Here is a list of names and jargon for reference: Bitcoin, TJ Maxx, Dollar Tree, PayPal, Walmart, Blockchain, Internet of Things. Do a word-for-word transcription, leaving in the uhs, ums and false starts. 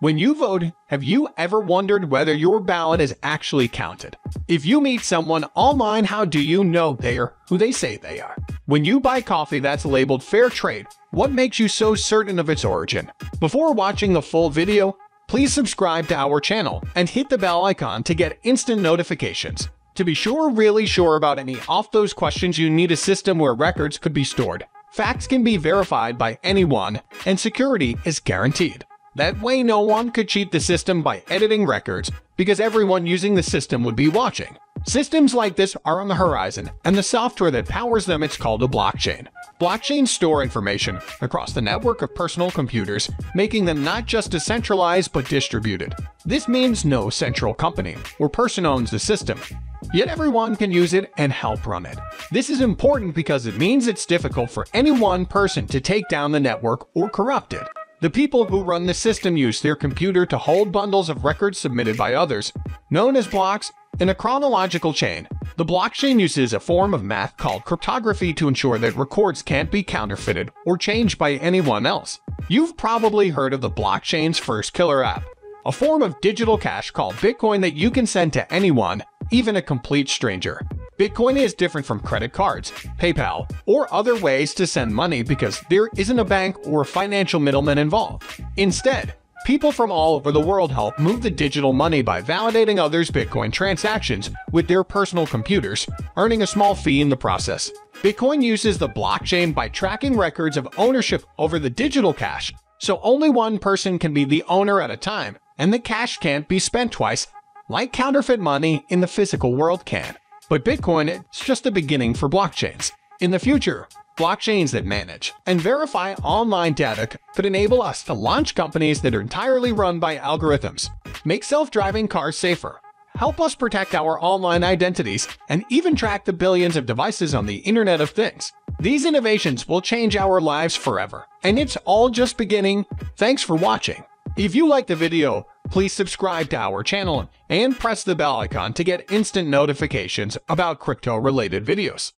When you vote, have you ever wondered whether your ballot is actually counted? If you meet someone online, how do you know they are who they say they are? When you buy coffee that's labeled fair trade, what makes you so certain of its origin? Before watching the full video, please subscribe to our channel and hit the bell icon to get instant notifications. To be sure, really sure about any of those questions, you need a system where records could be stored, facts can be verified by anyone, and security is guaranteed. That way no one could cheat the system by editing records, because everyone using the system would be watching. Systems like this are on the horizon, and the software that powers them is called a blockchain. Blockchains store information across the network of personal computers, making them not just decentralized but distributed. This means no central company or person owns the system, yet everyone can use it and help run it. This is important because it means it's difficult for any one person to take down the network or corrupt it. The people who run the system use their computer to hold bundles of records submitted by others, known as blocks, in a chronological chain. The blockchain uses a form of math called cryptography to ensure that records can't be counterfeited or changed by anyone else. You've probably heard of the blockchain's first killer app, a form of digital cash called Bitcoin that you can send to anyone, even a complete stranger. Bitcoin is different from credit cards, PayPal, or other ways to send money because there isn't a bank or a financial middleman involved. Instead, people from all over the world help move the digital money by validating others' Bitcoin transactions with their personal computers, earning a small fee in the process. Bitcoin uses the blockchain by tracking records of ownership over the digital cash, so only one person can be the owner at a time, and the cash can't be spent twice, like counterfeit money in the physical world can. But Bitcoin is just the beginning for blockchains. In the future, blockchains that manage and verify online data could enable us to launch companies that are entirely run by algorithms, make self-driving cars safer, help us protect our online identities, and even track the billions of devices on the Internet of Things. These innovations will change our lives forever, and it's all just beginning. Thanks for watching. If you liked the video, please subscribe to our channel and press the bell icon to get instant notifications about crypto-related videos.